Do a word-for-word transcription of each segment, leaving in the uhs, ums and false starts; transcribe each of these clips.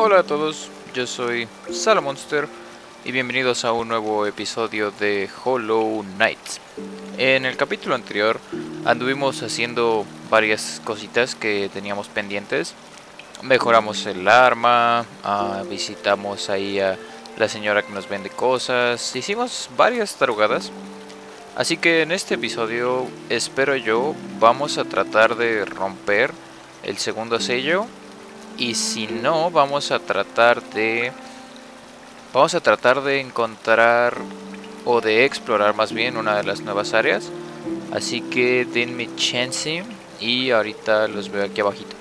Hola a todos, yo soy Salomonster y bienvenidos a un nuevo episodio de Hollow Knight. En el capítulo anterior anduvimos haciendo varias cositas que teníamos pendientes. Mejoramos el arma, uh, visitamos ahí a la señora que nos vende cosas, hicimos varias tarugadas. Así que en este episodio, espero yo, vamos a tratar de romper el segundo sello. Y si no, vamos a tratar de... Vamos a tratar de encontrar, o de explorar más bien, una de las nuevas áreas. Así que denme chance y ahorita los veo aquí abajito.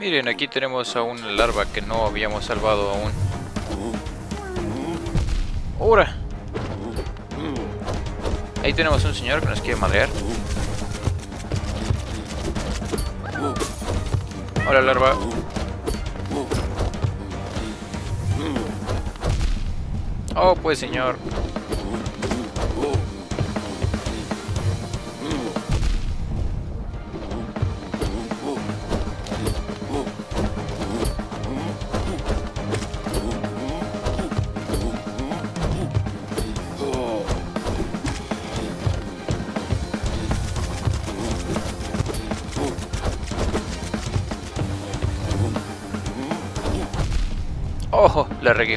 Miren, aquí tenemos a una larva que no habíamos salvado aún. ¡Hora! Ahí tenemos un señor que nos quiere madrear. Hola, larva. Oh, pues, señor. ¡Ojo! La regué.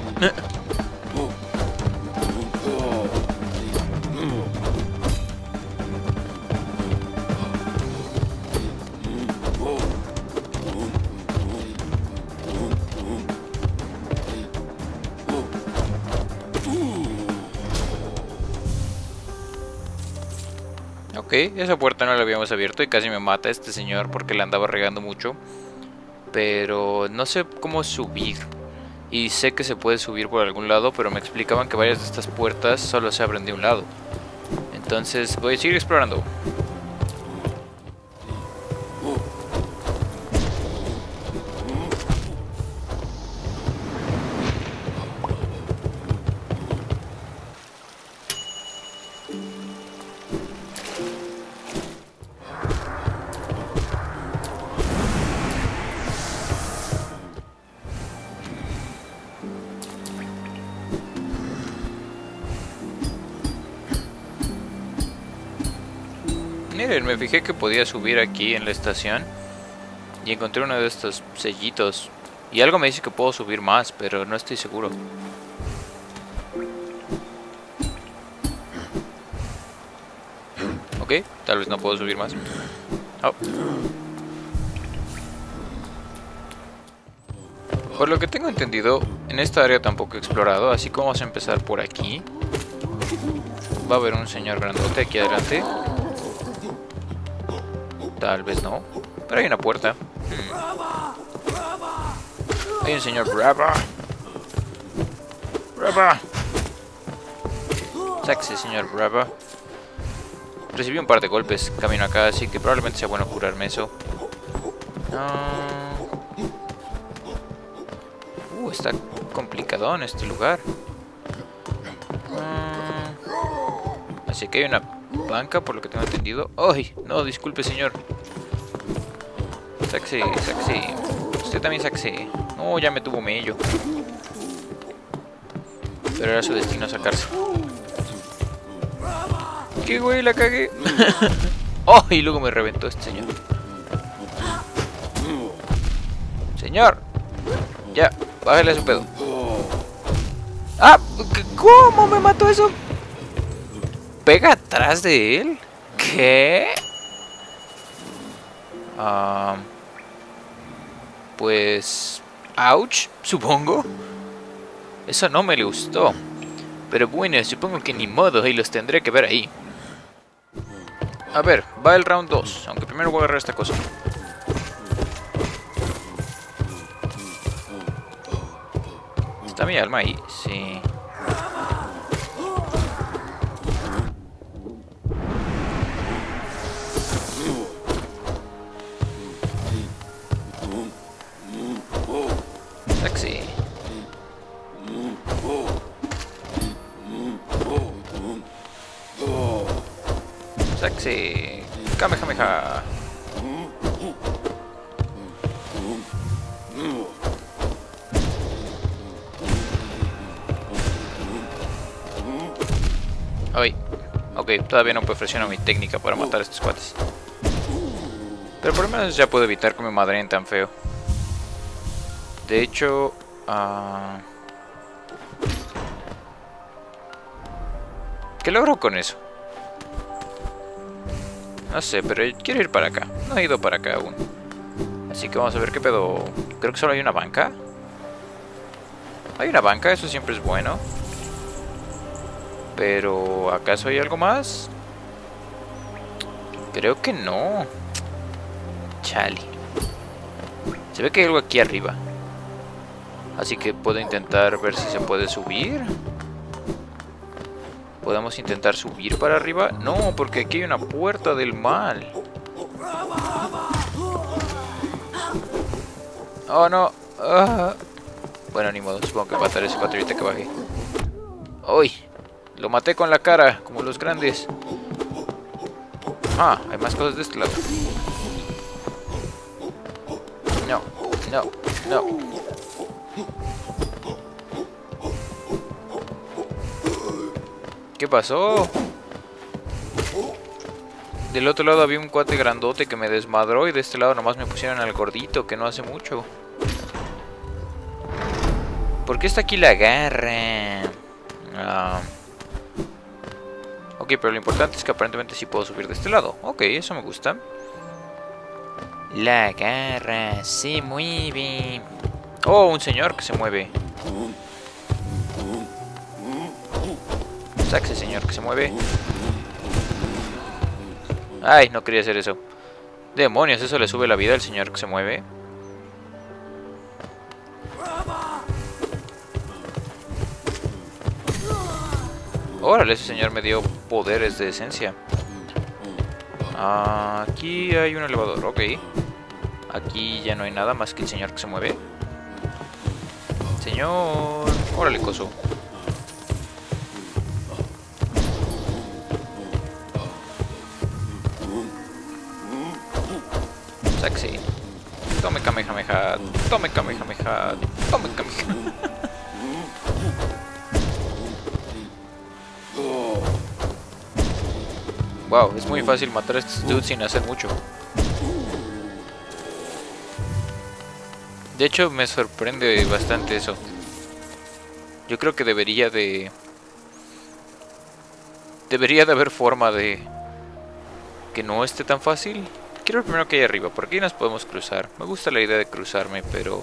Ok, esa puerta no la habíamos abierto y casi me mata este señor porque la andaba regando mucho. Pero no sé cómo subir. Y sé que se puede subir por algún lado, pero me explicaban que varias de estas puertas solo se abren de un lado. Entonces voy a seguir explorando. Miren, me fijé que podía subir aquí en la estación y encontré uno de estos sellitos. Y algo me dice que puedo subir más, pero no estoy seguro. Ok, tal vez no puedo subir más. Oh. Por lo que tengo entendido, en esta área tampoco he explorado, así que vamos a empezar por aquí. Va a haber un señor grandote aquí adelante. Tal vez no, pero hay una puerta. Hmm. Hay un señor Brava. Brava. Taxi, señor Brava. Recibí un par de golpes camino acá, así que probablemente sea bueno curarme eso. Uh, uh está complicado en este lugar. Uh, así que hay una banca, por lo que tengo entendido. ¡Ay! No, disculpe, señor. Saxi, Saxi. Usted también, Saxi. No, ya me tuvo mello. Pero era su destino sacarse. ¡Qué güey, la cagué! ¡Oh! Y luego me reventó este señor. ¡Señor! Ya, bájale a su pedo. ¡Ah! ¿Cómo me mató eso? ¿Pega atrás de él? ¿Qué? Uh, pues... ouch, supongo. Eso no me gustó. Pero bueno, supongo que ni modo y los tendré que ver ahí. A ver, va el round dos. Aunque primero voy a agarrar esta cosa. ¿Está mi alma ahí? Sí. Taxi. Sí, Kamehameha. Ay, ok, todavía no perfecciono mi técnica para matar a estos cuates. Pero por lo menos ya puedo evitar que me madreen tan feo. De hecho... Uh... ¿qué logro con eso? No sé, pero quiero ir para acá. No he ido para acá aún. Así que vamos a ver qué pedo... Creo que solo hay una banca. Hay una banca, eso siempre es bueno. Pero... ¿acaso hay algo más? Creo que no. Chale. Se ve que hay algo aquí arriba. Así que puedo intentar ver si se puede subir. ¿Podemos intentar subir para arriba? No, porque aquí hay una puerta del mal. Oh, no. Ah. Bueno, ni modo. Supongo que mataré a ese patrullita que bajé. ¡Uy! Lo maté con la cara, como los grandes. Ah, hay más cosas de este lado. No, no, no. ¿Qué pasó? Del otro lado había un cuate grandote que me desmadró y de este lado nomás me pusieron al gordito que no hace mucho. ¿Por qué está aquí la garra? Ah. Ok, pero lo importante es que aparentemente sí puedo subir de este lado. Ok, eso me gusta. La garra se mueve. Oh, un señor que se mueve. Sáquese, señor, que se mueve. Ay, no quería hacer eso. Demonios, eso le sube la vida al señor que se mueve. Órale, ese señor me dio poderes de esencia. Aquí hay un elevador, ok. Aquí ya no hay nada más que el señor que se mueve. Señor... órale, coso. Saxi. Tome Kamehameha. Tome Kamehameha. Tome Kamehameha. Wow, es muy fácil matar a estos dudes sin hacer mucho. De hecho, me sorprende bastante eso. Yo creo que debería de... Debería de haber forma de... que no esté tan fácil. Quiero ver primero que hay arriba, por aquí nos podemos cruzar. Me gusta la idea de cruzarme, pero...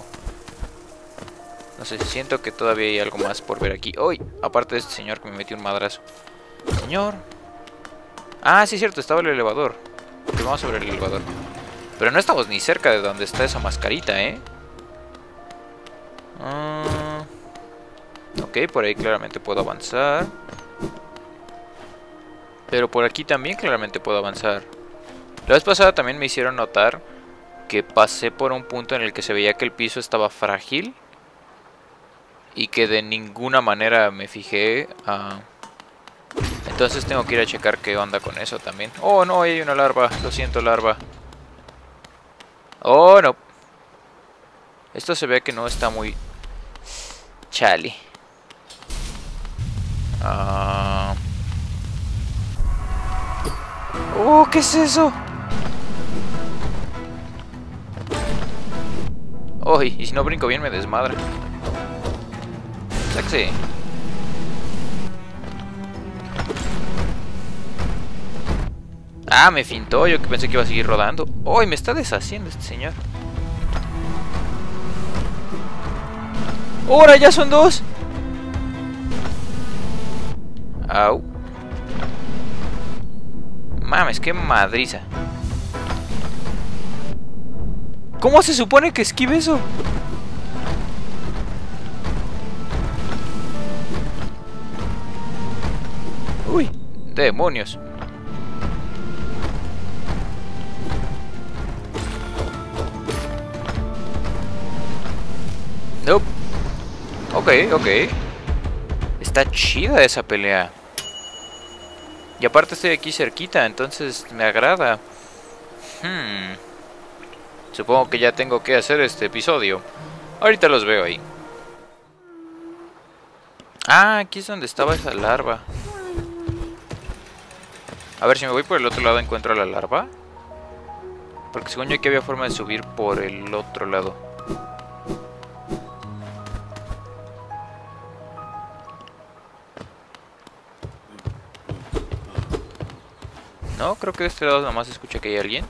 no sé, siento que todavía hay algo más por ver aquí. ¡Uy! Aparte de este señor que me metió un madrazo. Señor... ah, sí es cierto, estaba el elevador. Porque vamos sobre el elevador. Pero no estamos ni cerca de donde está esa mascarita, ¿eh? Uh, ok, por ahí claramente puedo avanzar. Pero por aquí también claramente puedo avanzar. La vez pasada también me hicieron notar que pasé por un punto en el que se veía que el piso estaba frágil. Y que de ninguna manera me fijé a... Uh, entonces tengo que ir a checar qué onda con eso también. Oh no, hay una larva. Lo siento, larva. Oh no. Esto se ve que no está muy... chale. Uh... Oh, ¿qué es eso? Oh, y, y si no brinco bien me desmadra. Sexy. Ah, me fintó, yo que pensé que iba a seguir rodando. ¡Uy! Me está deshaciendo este señor. ¡Ahora ya son dos! ¡Au! Mames, qué madriza. ¿Cómo se supone que esquive eso? ¡Uy! ¡Demonios! Nope. Ok, ok. Está chida esa pelea. Y aparte estoy aquí cerquita, entonces me agrada. Hmm. Supongo que ya tengo que hacer este episodio. Ahorita los veo ahí. Ah, aquí es donde estaba esa larva. A ver, si me voy por el otro lado encuentro la larva. Porque según yo aquí había forma de subir por el otro lado. No, creo que de este lado nomás se escucha que hay alguien.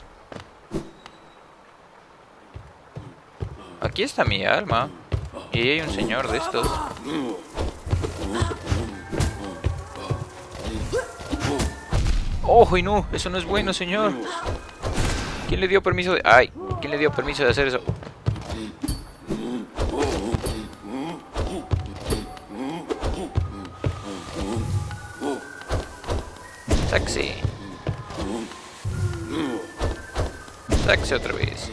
Aquí está mi alma. Y ahí hay un señor de estos. ¡Ojo! ¡Oh, y no! ¡Eso no es bueno, señor! ¿Quién le dio permiso de...? ¡Ay! ¿Quién le dio permiso de hacer eso? ¡Taxi! ¡Taxi otra vez!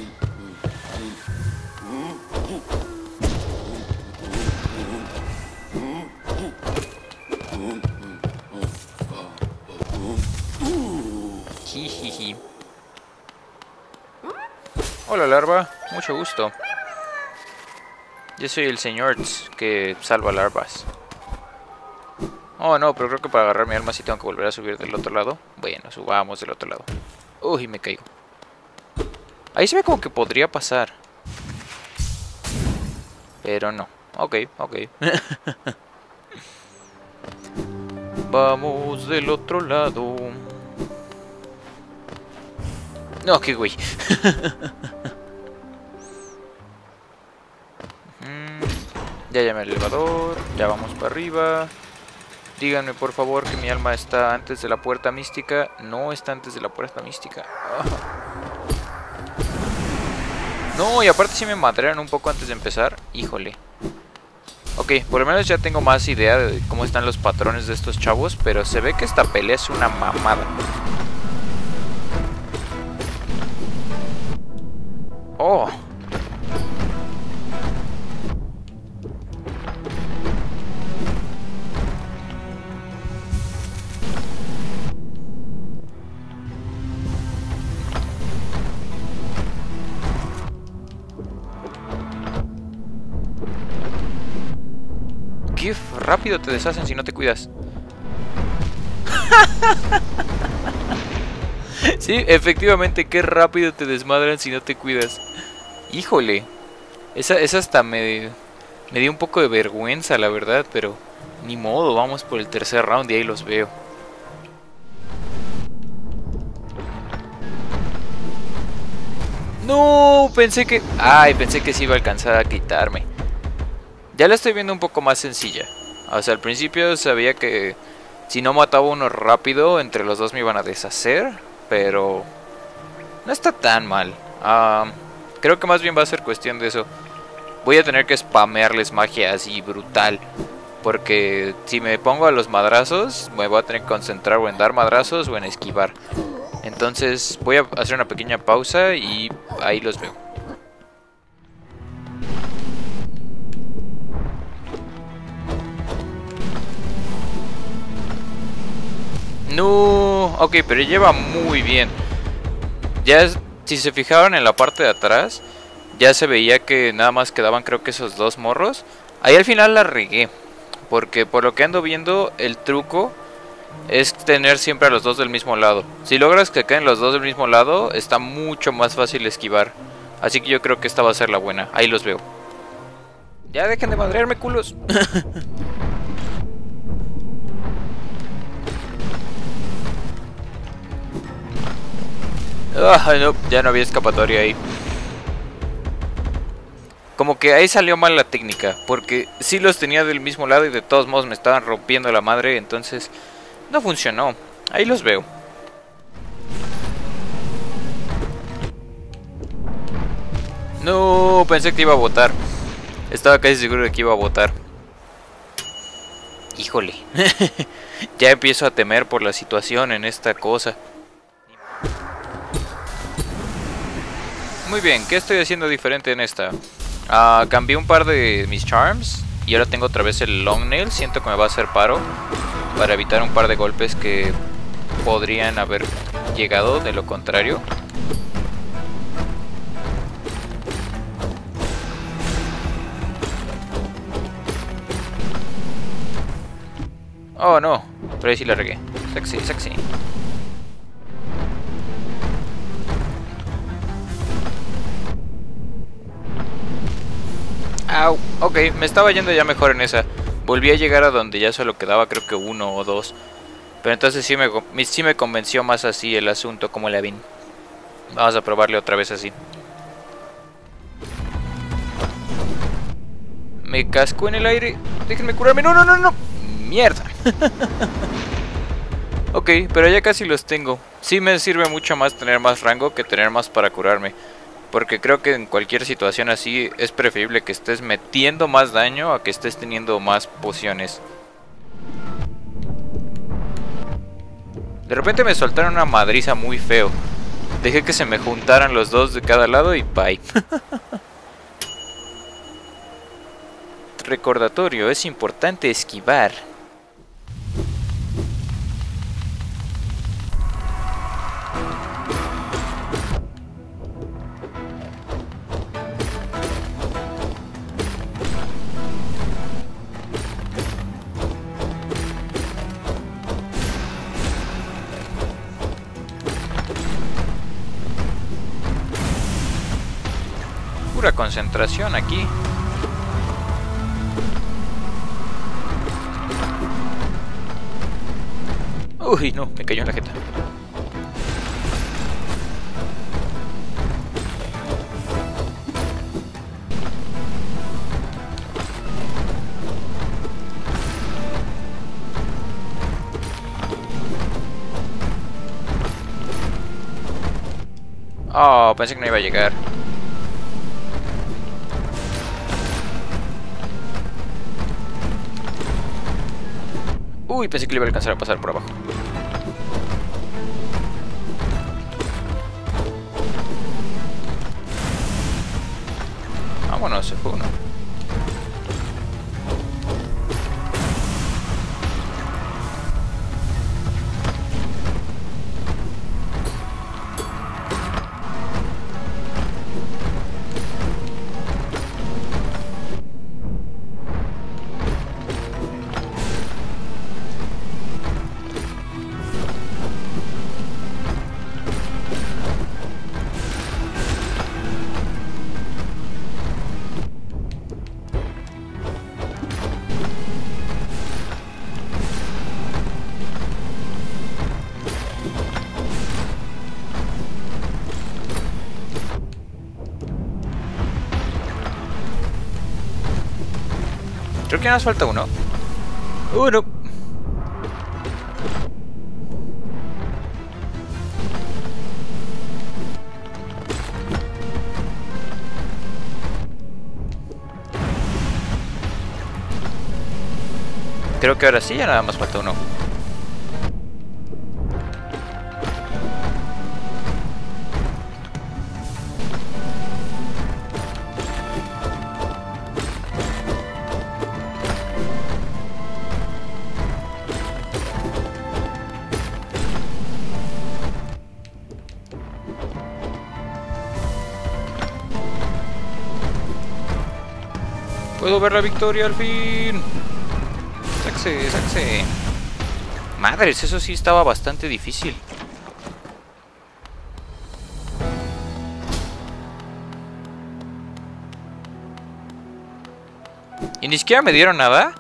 Hola larva, mucho gusto. Yo soy el señor que salva larvas. Oh no, pero creo que para agarrar mi alma sí tengo que volver a subir del otro lado. Bueno, subamos del otro lado. Uy, me caigo. Ahí se ve como que podría pasar. Pero no. Ok, ok. Vamos del otro lado. No, qué güey. Ya llamé al elevador. Ya vamos para arriba. Díganme por favor que mi alma está antes de la puerta mística. No está antes de la puerta mística. Oh. No, y aparte si me madrean un poco antes de empezar. Híjole. Ok, por lo menos ya tengo más idea de cómo están los patrones de estos chavos. Pero se ve que esta pelea es una mamada. Oh. Qué rápido te deshacen si no te cuidas. Sí, efectivamente, qué rápido te desmadran si no te cuidas. Híjole, esa, esa hasta me, me dio un poco de vergüenza, la verdad, pero ni modo, vamos por el tercer round y ahí los veo. No, pensé que... Ay, pensé que sí iba a alcanzar a quitarme. Ya la estoy viendo un poco más sencilla. O sea, al principio sabía que si no mataba uno rápido, entre los dos me iban a deshacer, pero no está tan mal. Ah... Um... Creo que más bien va a ser cuestión de eso. Voy a tener que spamearles magia así brutal. Porque si me pongo a los madrazos, me voy a tener que concentrar o en dar madrazos o en esquivar. Entonces voy a hacer una pequeña pausa y ahí los veo. No, ok, pero lleva muy bien. Ya es... Si se fijaron en la parte de atrás, ya se veía que nada más quedaban creo que esos dos morros. Ahí al final la regué, porque por lo que ando viendo, el truco es tener siempre a los dos del mismo lado. Si logras que caen los dos del mismo lado, está mucho más fácil esquivar. Así que yo creo que esta va a ser la buena, ahí los veo. Ya dejen de madrearme, culos. Ah, no, ya no había escapatoria ahí. Como que ahí salió mal la técnica, porque sí los tenía del mismo lado y de todos modos me estaban rompiendo la madre, entonces no funcionó. Ahí los veo. No, pensé que iba a botar. Estaba casi seguro de que iba a botar. Híjole. Ya empiezo a temer por la situación en esta cosa. Muy bien, ¿qué estoy haciendo diferente en esta? Uh, cambié un par de mis charms y ahora tengo otra vez el long nail. Siento que me va a hacer paro para evitar un par de golpes que podrían haber llegado, de lo contrario. Oh no, pero ahí sí la regué. Sexy, sexy. Au, ok, me estaba yendo ya mejor en esa. Volví a llegar a donde ya solo quedaba creo que uno o dos. Pero entonces sí me, sí me convenció más así el asunto, como la vin. Vamos a probarle otra vez así. Me casco en el aire. Déjenme curarme. No, no, no, no. Mierda. Ok, pero ya casi los tengo. Sí me sirve mucho más tener más rango que tener más para curarme. Porque creo que en cualquier situación así es preferible que estés metiendo más daño a que estés teniendo más pociones. De repente me soltaron una madriza muy feo. Dejé que se me juntaran los dos de cada lado y bye. Recordatorio, es importante esquivar. Concentración aquí. Uy, no, me cayó en la jeta. Oh, pensé que no iba a llegar. Uy, pensé que le iba a alcanzar a pasar por abajo. Vámonos, se fue uno. Creo que nos falta uno. Uno. Creo que ahora sí, ya nada más falta uno. Puedo ver la victoria al fin. Saxe, saxe. Madres, eso sí estaba bastante difícil. Y ni siquiera me dieron nada.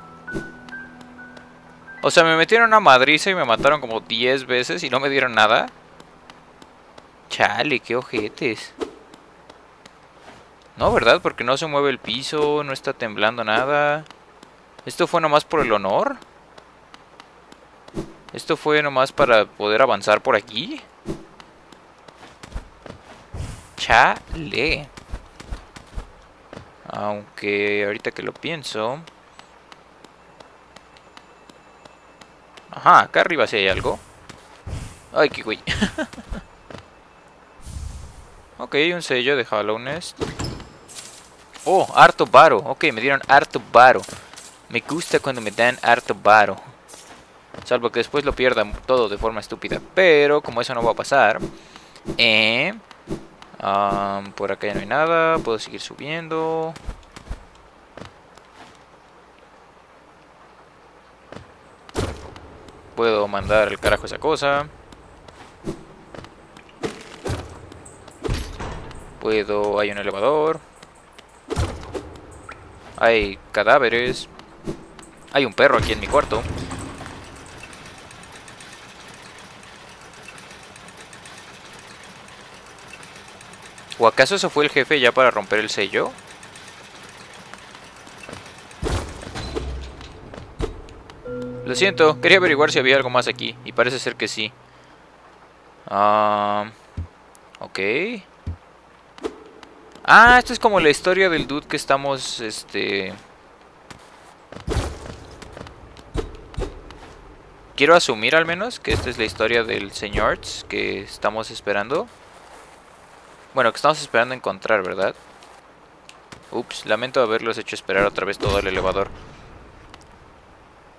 O sea, me metieron una madriza y me mataron como diez veces y no me dieron nada. Chale, qué ojetes. No, ¿verdad? Porque no se mueve el piso, no está temblando nada. ¿Esto fue nomás por el honor? ¿Esto fue nomás para poder avanzar por aquí? Chale. Aunque ahorita que lo pienso... Ajá, acá arriba sí hay algo. Ay, qué güey. Ok, un sello de Hallownest. Oh, harto varo. Ok, me dieron harto varo. Me gusta cuando me dan harto varo. salvo que después lo pierdan todo de forma estúpida. Pero como eso no va a pasar, eh, um, por acá ya no hay nada. Puedo seguir subiendo. Puedo mandar el carajo esa cosa. Puedo... Hay un elevador. Hay cadáveres. Hay un perro aquí en mi cuarto. ¿O acaso eso fue el jefe ya para romper el sello? Lo siento, quería averiguar si había algo más aquí. Y parece ser que sí. Ah... Uh, ok... Ah, esto es como la historia del dude que estamos, este... Quiero asumir al menos que esta es la historia del señor que estamos esperando. Bueno, que estamos esperando encontrar, ¿verdad? Ups, lamento haberlos hecho esperar otra vez todo el elevador.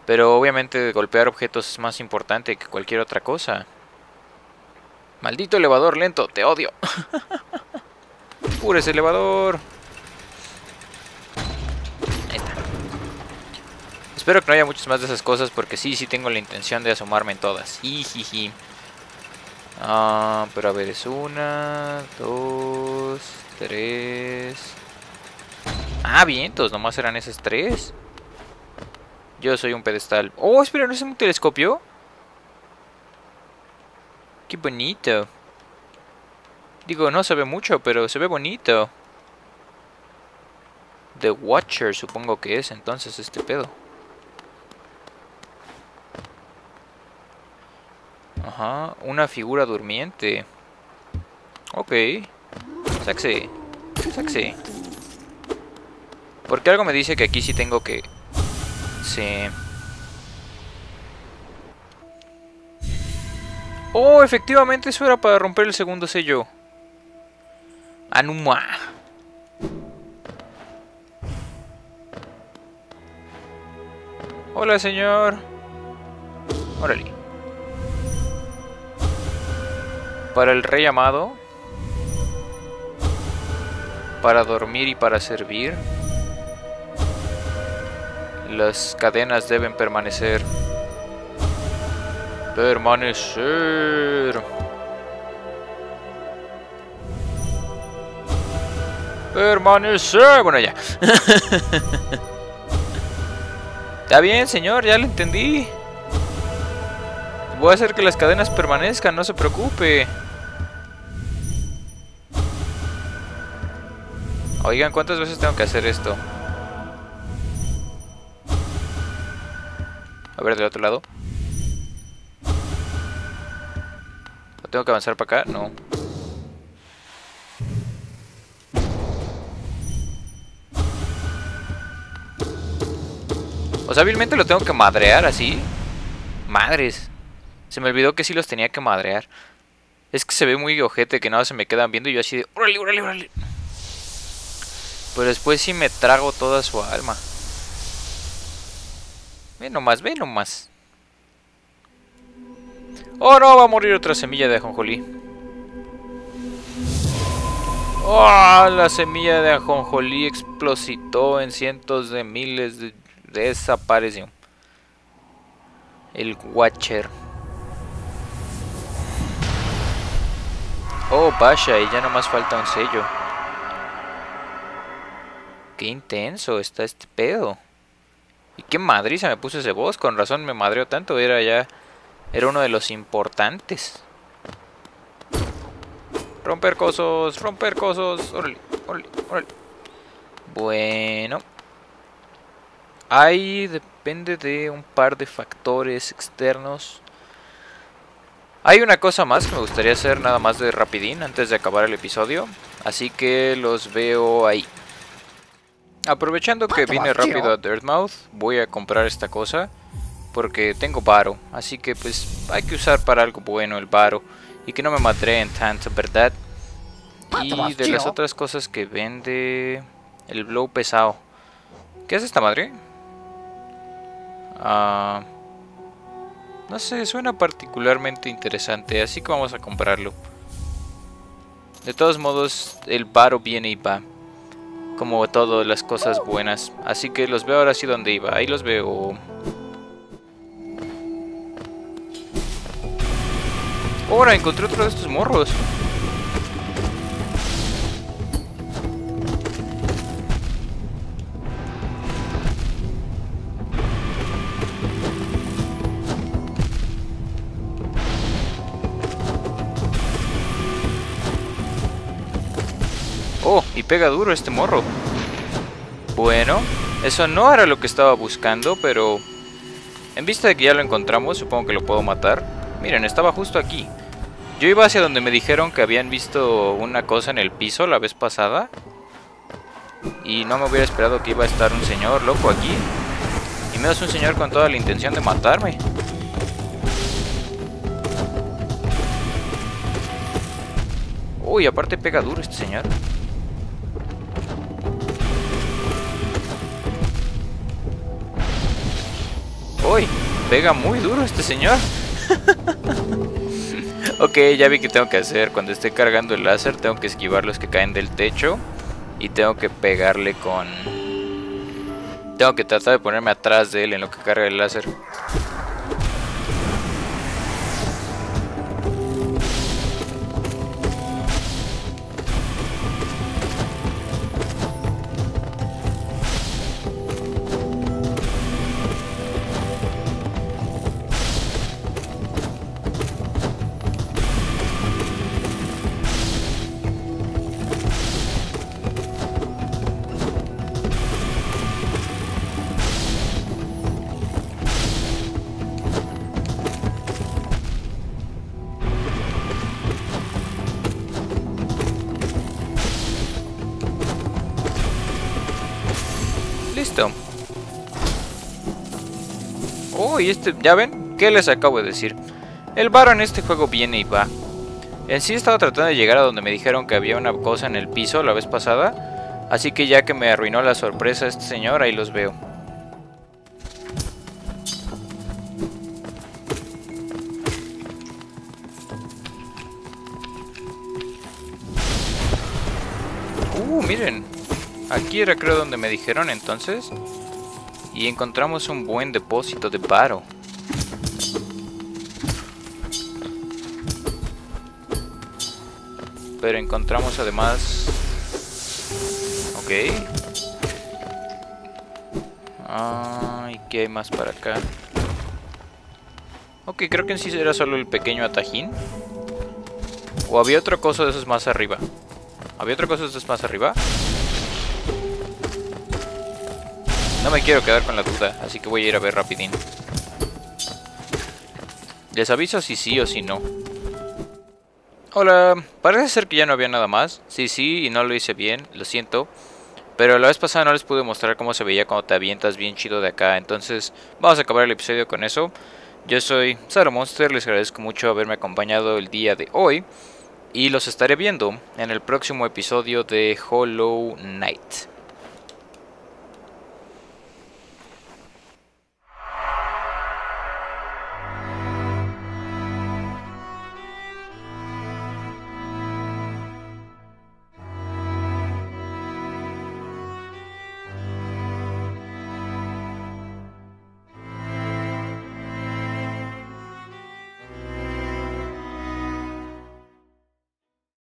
Pero obviamente golpear objetos es más importante que cualquier otra cosa. Maldito elevador lento, te odio. Pura ese elevador. Ahí está. Espero que no haya muchas más de esas cosas, porque sí, sí tengo la intención de asomarme en todas. Ijiji. Ah, pero a ver, es una, dos, tres. Ah, vientos, nomás eran esas tres. Yo soy un pedestal. Oh, espera, ¿no es un telescopio? Qué bonito. Digo, no se ve mucho, pero se ve bonito. The Watcher supongo que es entonces este pedo. Ajá, una figura durmiente. Ok. Saxe, saxe. Porque algo me dice que aquí sí tengo que... Sí. Oh, efectivamente eso era para romper el segundo sello. Anuma. Hola, señor. Órale. Para el rey amado. Para dormir y para servir. Las cadenas deben permanecer. Permanecer. Permanecer. Bueno, ya. Está bien, señor, ya lo entendí. Voy a hacer que las cadenas permanezcan, no se preocupe. Oigan, ¿cuántas veces tengo que hacer esto? A ver, del otro lado. ¿Tengo que avanzar para acá? No. O sea, hábilmente lo tengo que madrear así. Madres. Se me olvidó que sí los tenía que madrear. Es que se ve muy ojete que nada se me quedan viendo y yo así de... ¡Órale, órale, órale! Pero después sí me trago toda su alma. Ve nomás, ve nomás. ¡Oh, no! Va a morir otra semilla de ajonjolí. ¡Oh! La semilla de ajonjolí explotó en cientos de miles de... Desapareció. El Watcher. Oh, vaya, y ya nomás falta un sello. Qué intenso está este pedo. Y qué madriza me puso ese boss. Con razón me madreó tanto. Era ya... Era uno de los importantes. Romper cosas, romper cosas. Órale, órale, órale. Bueno... Ahí depende de un par de factores externos. Hay una cosa más que me gustaría hacer nada más de rapidín antes de acabar el episodio. Así que los veo ahí. Aprovechando que vine rápido a Dirtmouth, voy a comprar esta cosa. Porque tengo varo. Así que pues hay que usar para algo bueno el varo. Y que no me matreen tanto, ¿verdad? Y de las otras cosas que vende... El blow pesado. ¿Qué es esta madre? Ah, No sé, suena particularmente interesante, así que vamos a comprarlo. De todos modos, el varo viene y va, como todas las cosas buenas. Así que los veo ahora sí donde iba. Ahí los veo. Ahora encontré otro de estos morros. Oh, y pega duro este morro. Bueno, eso no era lo que estaba buscando, pero en vista de que ya lo encontramos, supongo que lo puedo matar. Miren, estaba justo aquí. Yo iba hacia donde me dijeron que habían visto una cosa en el piso la vez pasada, y no me hubiera esperado que iba a estar un señor loco aquí, y menos un señor con toda la intención de matarme. Uy, aparte pega duro este señor. Uy, pega muy duro este señor. Ok, ya vi que tengo que hacer. Cuando esté cargando el láser, tengo que esquivar los que caen del techo. Y tengo que pegarle con... Tengo que tratar de ponerme atrás de él en lo que carga el láser. Y este, ya ven, ¿qué les acabo de decir? El varo en este juego viene y va. En sí estaba tratando de llegar a donde me dijeron que había una cosa en el piso la vez pasada, así que ya que me arruinó la sorpresa este señor, ahí los veo. Uh, miren, aquí era creo donde me dijeron entonces. Y encontramos un buen depósito de varo. Pero encontramos además... Ok. Ah, ¿y qué hay más para acá? Ok, creo que en sí era solo el pequeño atajín. ¿O había otra cosa de esos más arriba? ¿Había otra cosa de esos más arriba? No me quiero quedar con la duda, así que voy a ir a ver rapidín. Les aviso si sí o si no. Hola, parece ser que ya no había nada más. Sí, sí, y no lo hice bien, lo siento. Pero la vez pasada no les pude mostrar cómo se veía cuando te avientas bien chido de acá. Entonces, vamos a acabar el episodio con eso. Yo soy Salomonster, les agradezco mucho haberme acompañado el día de hoy. Y los estaré viendo en el próximo episodio de Hollow Knight.